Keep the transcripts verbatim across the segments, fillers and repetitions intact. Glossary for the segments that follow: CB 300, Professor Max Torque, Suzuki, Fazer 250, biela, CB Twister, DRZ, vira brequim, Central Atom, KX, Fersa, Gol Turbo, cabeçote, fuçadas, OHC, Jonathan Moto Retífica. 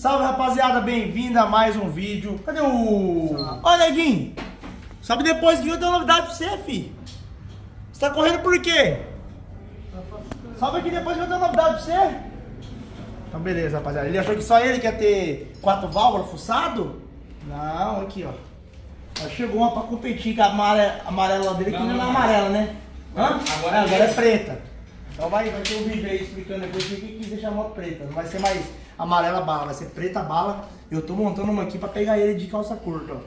Salve, rapaziada, bem-vindo a mais um vídeo. Cadê o... Olha, Neguinho, sabe depois que eu tenho uma novidade pra você, fi. Você tá correndo por quê? Sabe aqui depois que eu tenho uma novidade pra você. Então beleza, rapaziada. Ele achou que só ele quer ter quatro válvulas fuçado? Não, aqui ó. Chegou uma pra competir com a amarela, amarela dele, que não é amarela, né? Hã? Agora, é, agora é preta. Então vai, vai ter um vídeo aí explicando depois o que quis deixar a moto preta. Não vai ser mais amarela bala, vai ser preta bala. Eu tô montando uma aqui pra pegar ele de calça curta, ó.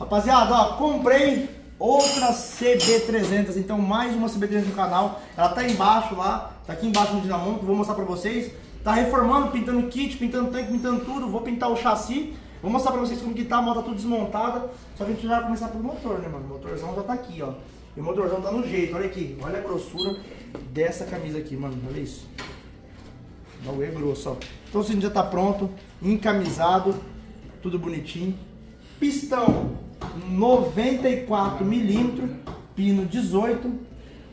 Rapaziada, ó, comprei outra C B trezentos, então mais uma C B trezentos no canal. Ela tá embaixo lá, tá aqui embaixo no dinamômetro, vou mostrar pra vocês. Tá reformando, pintando kit, pintando tanque, pintando tudo. Vou pintar o chassi. Vou mostrar pra vocês como que tá, a moto tá tudo desmontada. Só que a gente vai começar pelo motor, né, mano? O motorzão já tá aqui, ó. E o motorzão tá no jeito, olha aqui. Olha a grossura dessa camisa aqui, mano. Olha isso. O bagulho é grosso, ó. Então o cinto já tá pronto, encamisado, tudo bonitinho. Pistão noventa e quatro milímetros, pino dezoito.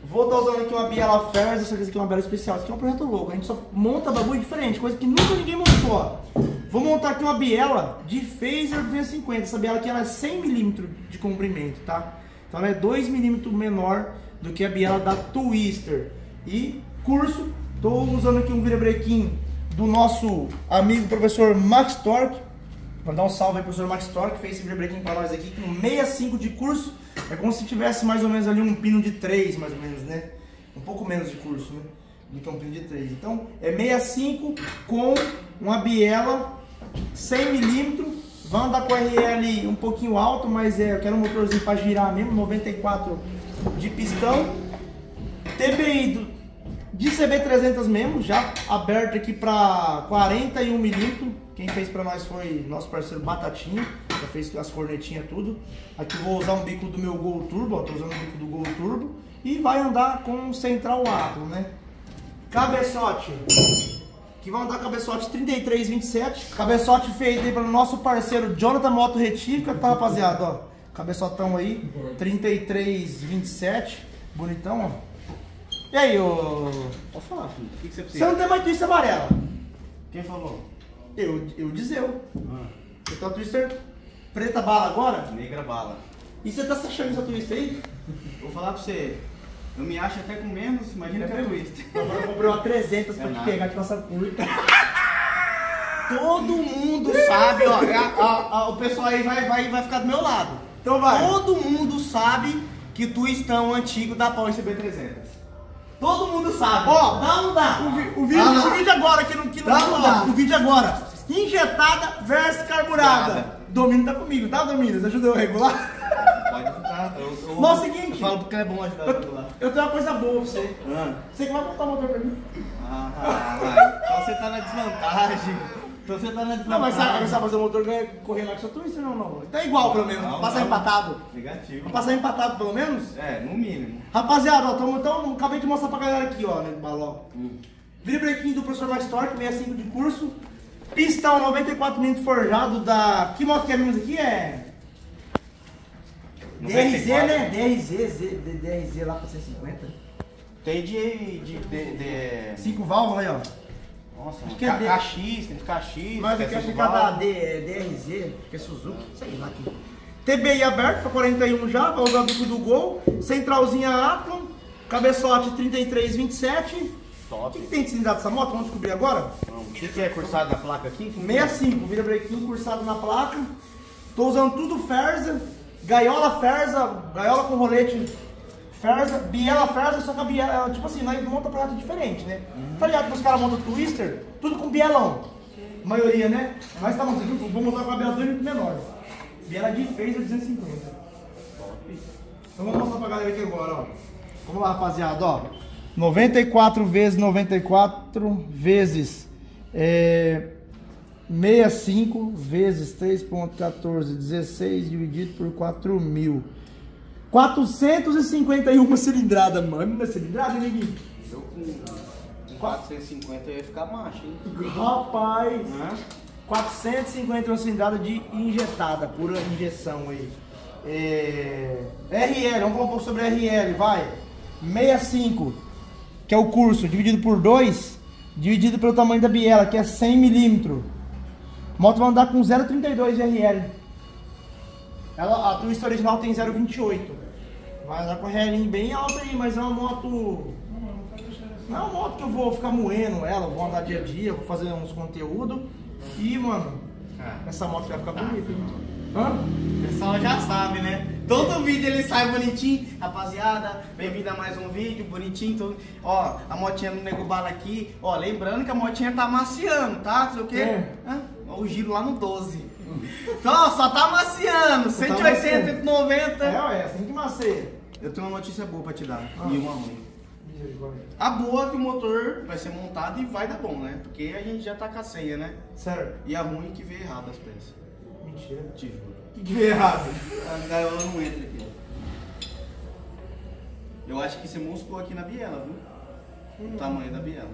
Vou estar usando aqui uma biela Fersa, só que essa aqui é uma biela especial. Isso aqui é um projeto louco, a gente só monta bagulho diferente, coisa que nunca ninguém montou, ó. Vou montar aqui uma biela de Fazer duzentos e cinquenta, essa biela aqui ela é cem milímetros de comprimento, tá? Então ela é dois milímetros menor do que a biela da Twister. E curso, tô usando aqui um virabrequim do nosso amigo Professor Max Torque. Mandar um salve aí pro Professor Max Torque, fez esse virabrequim pra nós aqui com sessenta e cinco de curso. É como se tivesse mais ou menos ali um pino de três, mais ou menos, né? Um pouco menos de curso, né? Do que um pino de três. Então é sessenta e cinco com uma biela cem milímetros, vai andar com R L um pouquinho alto, mas é, eu quero um motorzinho para girar mesmo, noventa e quatro de pistão. T B I do, de C B trezentos mesmo, já aberto aqui para quarenta e um milímetros, quem fez para nós foi nosso parceiro Batatinha, já fez as cornetinhas tudo. Aqui vou usar um bico do meu Gol Turbo, estou usando o bico do Gol Turbo, e vai andar com Central Atom, né? Cabeçote. Que vão dar cabeçote trinta e três vinte e sete. Cabeçote feito aí para o nosso parceiro Jonathan Moto Retífica, tá, rapaziada? Ó, cabeçotão aí, trinta e três vinte e sete. Bonitão, ó. E aí, ô. Pode falar, filho. O que que você precisa? Você não tem mais Twister amarela. Quem falou? Eu, eu Dizeu. Ah. Você tá Twister preta bala agora? Negra bala. E você tá achando essa Twister aí? Vou falar pra você. Eu me acho até com menos, imagina que é Twister. Agora eu comprei uma trezentos pra é te nada. Pegar de calça curta. Todo mundo sabe, ó, a, a, a, o pessoal aí vai, vai, vai ficar do meu lado. Então vai. Todo mundo sabe que twistão antigo dá pau em C B trezentos. Todo mundo sabe. Ó, dá ou não dá? O, vi, o, vídeo, dá o vídeo agora, que não, que dá, não dá. O vídeo agora. Injetada versus carburada. Nada. Domínio tá comigo, tá, Domínio? Ajuda eu a regular? Pode ajudar. Mas é o seguinte. Eu falo porque é bom ajudar a regular. Eu tenho uma coisa boa pra você. Ah. Você que vai botar o motor pra mim. Ah, ah vai. Você tá na desvantagem. Então você tá na desvantagem. Não, mas sabe, sabe fazer o motor ganha correr lá com sua Twister ou não? Tá igual pelo menos. Não, passar não. Empatado. Negativo. Passar empatado pelo menos? É, no mínimo. Rapaziada, ó, tamo, então acabei de mostrar pra galera aqui, ó, né, do balão. Hum. Virabrequinho do Professor Max Torque, sessenta e cinco de curso. Pistão noventa e quatro milímetros forjado da... Que moto que é menos aqui? É... D R Z, né? D R Z, D R Z lá pra cento e cinquenta. Tem de... de, de, de... Cinco válvulas aí, ó. Nossa, mano. K X, tem de K X. Mas eu quero ficar da D R Z, que é Suzuki, sei lá aqui. T B I aberto, pra quarenta e um já, vai usar o bico do Gol. Centralzinha Atom, cabeçote trinta e três vinte e sete. O que, que tem de cilindrada dessa moto? Vamos descobrir agora? O que, que é cursado na placa aqui? sessenta e cinco, virabrequinho cursado na placa. Tô usando tudo Fersa, gaiola Fersa, gaiola com rolete Fersa, biela Fersa, só que a biela, tipo assim, nós monta pra lado diferente, né? Uhum. Tá ligado que os caras montam Twister, tudo com bielão. A maioria, né? Nós tá montando, vou montar com a biela dois milímetros menor. Biela de Fazer duzentos e cinquenta. Top. Então vamos mostrar pra galera aqui agora, ó. Vamos lá, rapaziada, ó. noventa e quatro vezes noventa e quatro vezes é, sessenta e cinco vezes três ponto quatorze, dezesseis dividido por quatro mil. quatrocentos e cinquenta e um cilindrada, mano. Não é cilindrada, neguinho? Eu com quatrocentos e cinquenta eu ia ficar macho, hein? Rapaz! Hã? quatrocentos e cinquenta e um cilindrada de injetada, pura injeção aí. É, R L, vamos falar um pouco sobre R L, vai. sessenta e cinco. Que é o curso, dividido por dois, dividido pelo tamanho da biela, que é cem milímetros. A moto vai andar com zero vírgula trinta e dois de R L. Ela, a Twister original tem zero vírgula vinte e oito. Vai andar com a R L bem alta aí, mas é uma moto... Não é uma moto que eu vou ficar moendo ela, vou andar dia a dia, vou fazer uns conteúdos. E, mano, essa moto vai ficar bonita, mano. O pessoal já sabe, né? Todo vídeo ele sai bonitinho. Rapaziada, bem-vindo a mais um vídeo, bonitinho. Todo... Ó, a motinha do Nego Bala aqui. Ó, lembrando que a motinha tá maciando, tá? Sei o quê? É. Ah, o giro lá no doze. Então, ó, só tá maciando. cento e oitenta, cento e noventa. É, ué, assim que macia. Eu tenho uma notícia boa pra te dar. Ah. E uma ruim. A boa é que o motor vai ser montado e vai dar bom, né? Porque a gente já tá com a ceia, né? Sério. E a ruim é que veio errado as peças. Mentira. Te juro. O que, que veio errado? A gaiola não entra aqui. Eu acho que você moscou aqui na biela, viu? Hum. O tamanho da biela.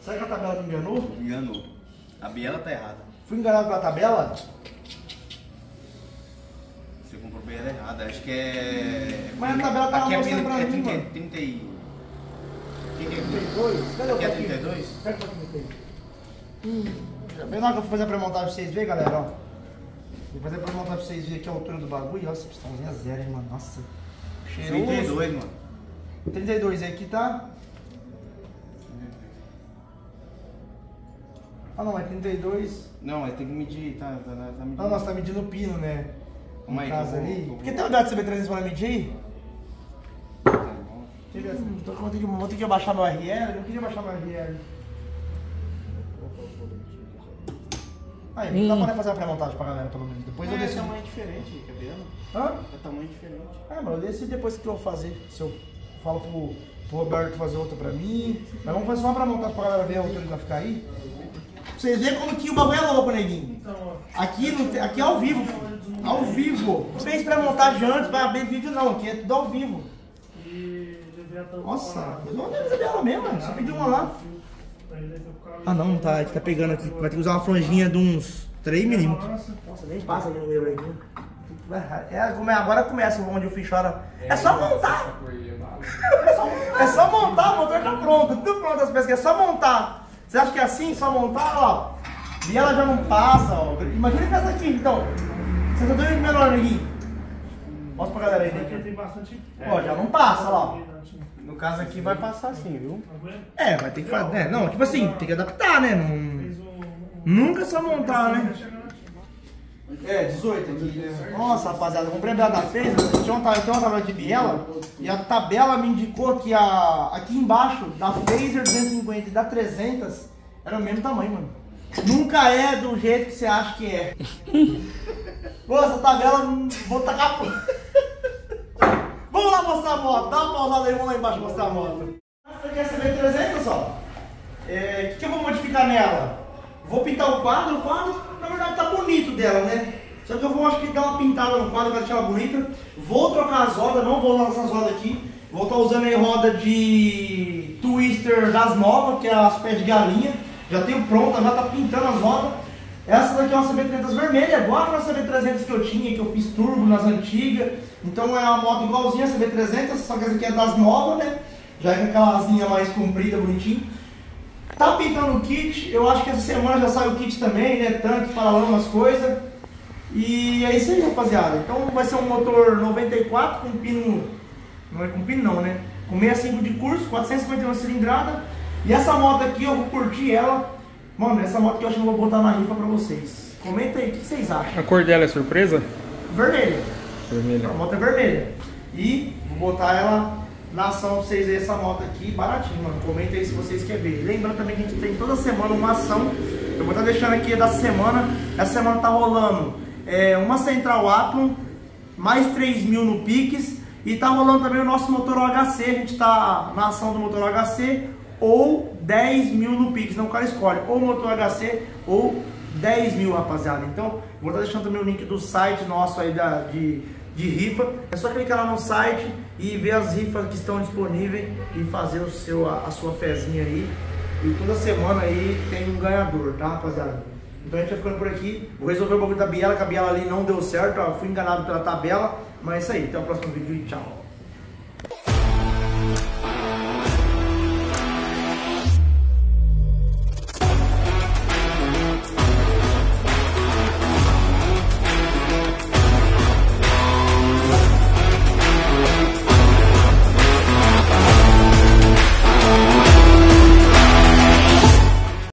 Será que a tabela me enganou? Me enganou. A biela tá errada. Fui enganado pela tabela? Você comprou biela errada. Acho que é... Mas a tabela tá mostrando pra mim, mano. É trinta e... trinta e dois? Cadê o que é trinta e dois? Cadê o trinta e dois? Bem na hora que eu vou fazer a pré-montagem pra vocês verem, galera, ó. Vou fazer a pré-montagem pra vocês verem aqui a altura do bagulho. Olha essa pistãozinha zero, hein, mano. Nossa. Cheiroso. trinta e dois, mano. trinta e dois aí aqui, tá? Ah, não, é trinta e dois. Não, é tem que medir, tá? tá, tá medindo. Ah, nossa, tá medindo o pino, né? Como é que ali. Vou... Porque tem um dado de C B trezentos pra medir? Hum, tô, vou, ter que, vou ter que abaixar meu R L, eu queria abaixar meu R L. Aí, hum. dá pra fazer a pré-montagem pra galera, pelo menos. Depois é, eu desci. É tamanho diferente, cabelo. Hã? É tamanho diferente. Ah, mas eu desci depois que eu vou fazer. Se eu falo pro, pro Roberto fazer outra pra mim. Mas vamos fazer só pra montagem pra galera ver a altura que vai ficar aí. Vocês veem como que o bagulho é louco, neguinho. Então, ó. Aqui, no, aqui é ao vivo. Ao vivo. Não fez pré-montagem antes, vai abrir vídeo não, aqui é tudo ao vivo. Nossa, eu não vou fazer dela mesmo, mano. Só pedi uma lá. Ah não, tá, a gente tá pegando aqui. Vai ter que usar uma franjinha de uns três milímetros. Nossa, nem passa aqui no meu aí. É, agora começa onde o Fish chora. É só montar. É só, é só montar, o motor tá pronto. Tudo pronto as peças aqui, é só montar. Você acha que é assim, só montar, ó. E ela já não passa, ó. Imagina que essa aqui, então. Você tá doido menor aqui. Mostra pra galera aí, né? Tem bastante... Ó, já não passa, ó. No caso aqui vai passar assim, viu? É, vai ter que fazer, né? Não, tipo assim, tem que adaptar, né? Não... Nunca só montar, né? É, dezoito aqui. Nossa, rapaziada, eu comprei a biela da Fersa, tinha uma tabela de biela e a tabela me indicou que a, aqui embaixo da Fazer duzentos e cinquenta e da trezentos era o mesmo tamanho, mano. Nunca é do jeito que você acha que é. Nossa, a tabela, vou tacar fora. Vamos lá mostrar a moto, dá uma pausada aí, vamos lá embaixo mostrar a moto. Você quer saber trezentos, ó? É, o que, que eu vou modificar nela? Vou pintar o quadro, o quadro na verdade tá bonito dela, né? Só que eu vou, acho que, dar uma pintada no quadro pra deixar ela bonita. Vou trocar as rodas, não vou usar essas rodas aqui. Vou estar tá usando aí roda de Twister das novas, que é as pés de galinha. Já tenho pronta, já tá pintando as rodas. Essa daqui é uma C B trezentos vermelha, agora a C B trezentos que eu tinha, que eu fiz turbo nas antigas. Então é uma moto igualzinha a C B trezentos, só que essa aqui é das novas, né? Já é com aquela asinha mais comprida, bonitinho. Tá pintando o kit, eu acho que essa semana já sai o kit também, né? Tanque, paralama, as coisas. E é isso aí, rapaziada. Então vai ser um motor noventa e quatro com pino... Não é com pino não, né? Com sessenta e cinco de curso, quatrocentos e cinquenta e um cilindrada. E essa moto aqui, eu vou curtir ela. Mano, essa moto que eu acho que eu vou botar na rifa pra vocês. Comenta aí, o que vocês acham? A cor dela é surpresa? Vermelha. Vermelha. A moto é vermelha. E vou botar ela na ação pra vocês verem essa moto aqui, baratinho, mano. Comenta aí se vocês querem ver. Lembrando também que a gente tem toda semana uma ação. Eu vou estar deixando aqui da semana. Essa semana tá rolando é, uma Central Atom, mais três mil no Pix. E tá rolando também o nosso motor O H C. A gente tá na ação do motor O H C. Ou dez mil no Pix, não o cara escolhe, ou motor H C ou dez mil, rapaziada. Então, vou estar deixando também o link do site nosso aí da, de, de rifa. É só clicar lá no site e ver as rifas que estão disponíveis e fazer o seu, a, a sua fezinha aí. E toda semana aí tem um ganhador, tá, rapaziada? Então a gente vai ficando por aqui. Vou resolver o bagulho da biela, que a biela ali não deu certo, ó, fui enganado pela tabela. Mas é isso aí, até o próximo vídeo e tchau.